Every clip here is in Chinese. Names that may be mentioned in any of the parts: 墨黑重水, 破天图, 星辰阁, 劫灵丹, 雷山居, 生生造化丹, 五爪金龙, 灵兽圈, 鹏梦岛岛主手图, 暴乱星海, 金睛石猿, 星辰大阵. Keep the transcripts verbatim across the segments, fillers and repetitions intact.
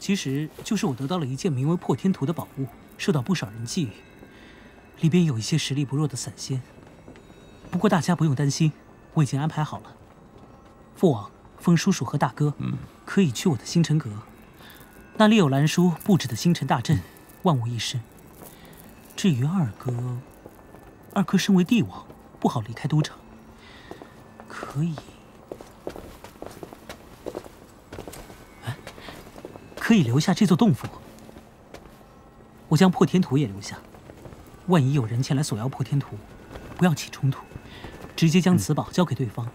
其实就是我得到了一件名为破天图的宝物，受到不少人觊觎，里边有一些实力不弱的散仙。不过大家不用担心，我已经安排好了。父王、风叔叔和大哥，嗯，可以去我的星辰阁，那里有兰叔布置的星辰大阵，万无一失。至于二哥，二哥身为帝王，不好离开都城，可以。 可以留下这座洞府，我将破天图也留下。万一有人前来索要破天图，不要起冲突，直接将此宝交给对方，嗯、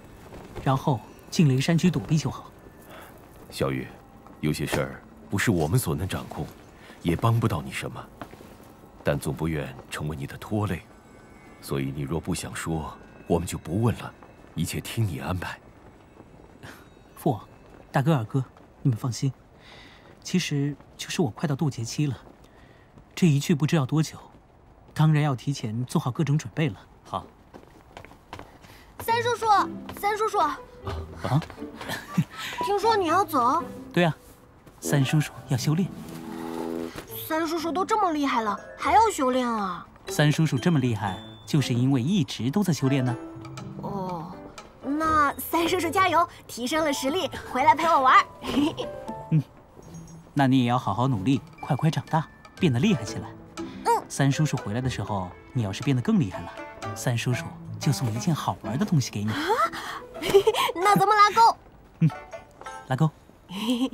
然后进雷山居躲避就好。小雨，有些事儿不是我们所能掌控，也帮不到你什么，但总不愿成为你的拖累，所以你若不想说，我们就不问了，一切听你安排。父王，大哥、二哥，你们放心。 其实就是我快到渡劫期了，这一去不知要多久，当然要提前做好各种准备了。好，三叔叔，三叔叔，啊，啊听说你要走？对啊，三叔叔要修炼。三叔叔都这么厉害了，还要修炼啊？三叔叔这么厉害，就是因为一直都在修炼呢。哦，那三叔叔加油，提升了实力，回来陪我玩。嗯。 那你也要好好努力，快快长大，变得厉害起来。嗯，三叔叔回来的时候，你要是变得更厉害了，三叔叔就送一件好玩的东西给你。啊，那咱们拉钩。嗯，拉钩。丽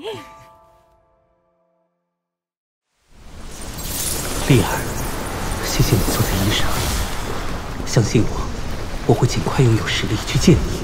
儿，谢谢你做的衣裳，相信我，我会尽快拥有实力去见你。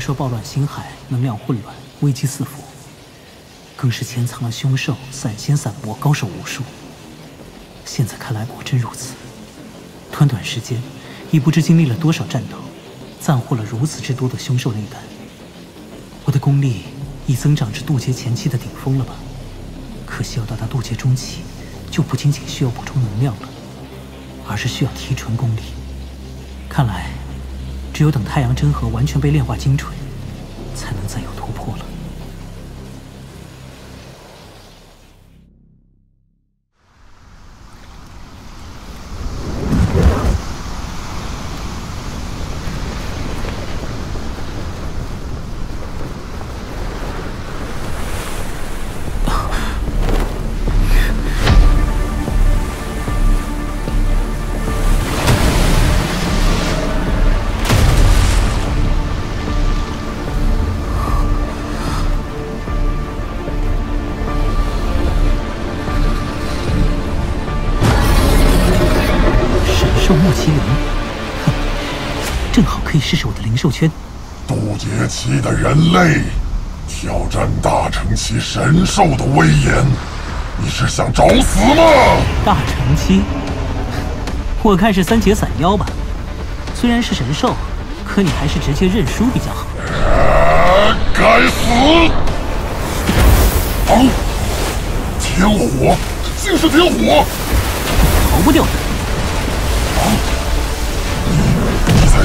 说暴乱星海，能量混乱，危机四伏，更是潜藏了凶兽、散仙、散魔高手无数。现在看来果真如此。短短时间，已不知经历了多少战斗，暂获了如此之多的凶兽内丹。我的功力已增长至渡劫前期的顶峰了吧？可惜要到达渡劫中期，就不仅仅需要补充能量了，而是需要提纯功力。看来。 只有等太阳真核完全被炼化精纯，才能再有突破了。试试我的灵兽圈。渡劫期的人类，挑战大成期神兽的威严，你是想找死吗？大成期，我看是三节散妖吧。虽然是神兽，可你还是直接认输比较好。呃、该死！哦，天火，竟是天火，逃不掉的。啊！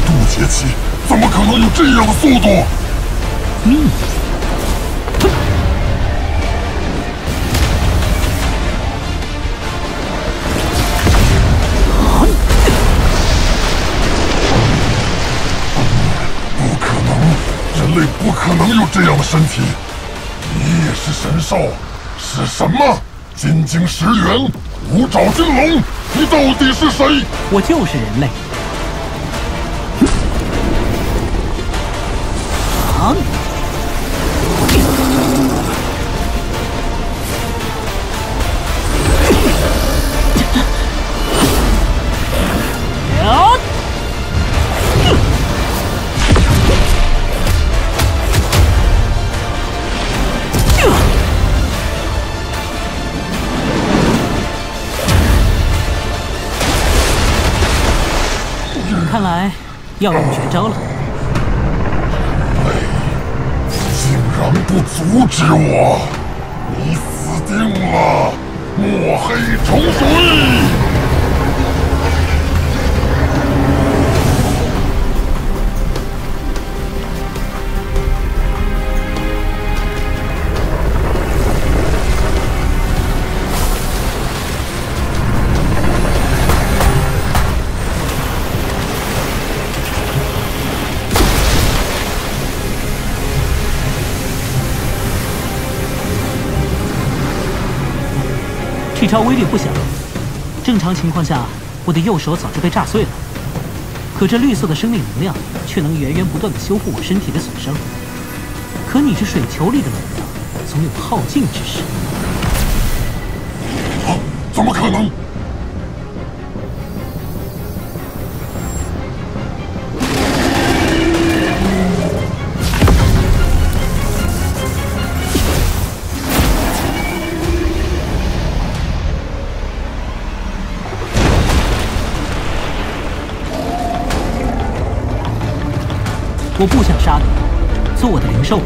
渡劫期怎么可能有这样的速度？秘密、嗯，这样的身体，你也是神兽，是什么？金睛石猿，五爪金龙，你到底是谁？我就是人类。啊！看来要用绝招了。你竟然不阻止我，你死定了！墨黑重水。 这招威力不小，正常情况下，我的右手早就被炸碎了。可这绿色的生命能量却能源源不断的修复我身体的损伤。可你这水球里的能量，总有耗尽之时。啊！怎么可能？ 我不想杀你，做我的灵兽吧。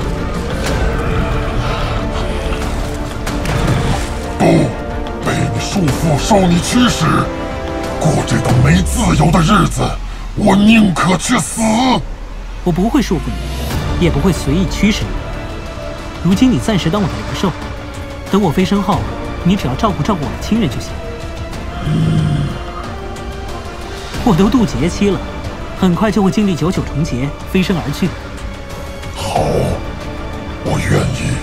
不，被你束缚，受你驱使，过这种没自由的日子，我宁可去死。我不会束缚你，也不会随意驱使你。如今你暂时当我的灵兽，等我飞升后，你只要照顾照顾我的亲人就行。嗯、我都渡劫期了。 很快就会经历九九重劫，飞升而去。好，我愿意。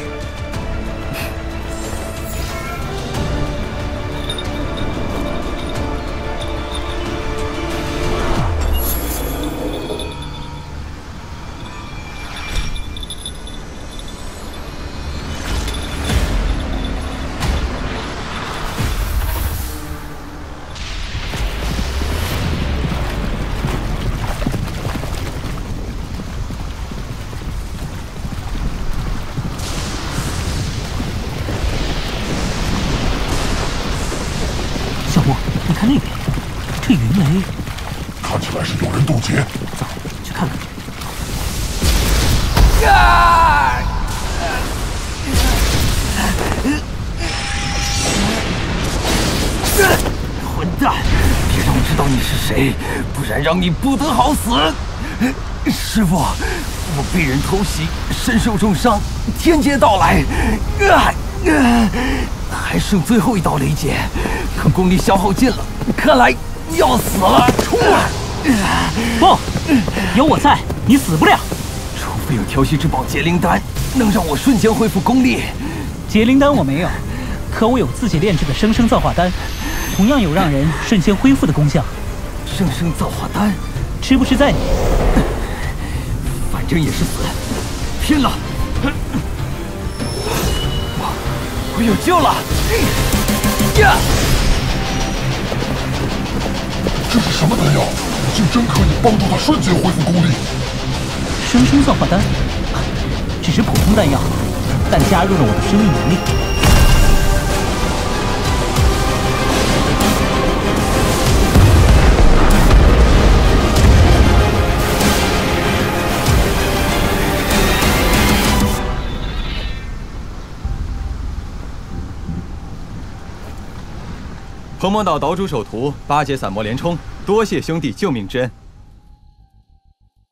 让你不得好死！师傅，我被人偷袭，身受重伤，天劫到来，啊啊、还剩最后一道雷劫，可功力消耗尽了，看来要死了！出来！不，有我在，你死不了。除非有调息之宝劫灵丹，能让我瞬间恢复功力。劫灵丹我没有，可我有自己炼制的生生造化丹，同样有让人瞬间恢复的功效。 生生造化丹，吃不吃在你，反正也是死，拼了！我我有救了！呀！这是什么丹药？竟真可以帮助他瞬间恢复功力？生生造化丹，只是普通丹药，但加入了我的生命能力。 《鹏梦岛岛主手图》八节散魔连冲，多谢兄弟救命之恩。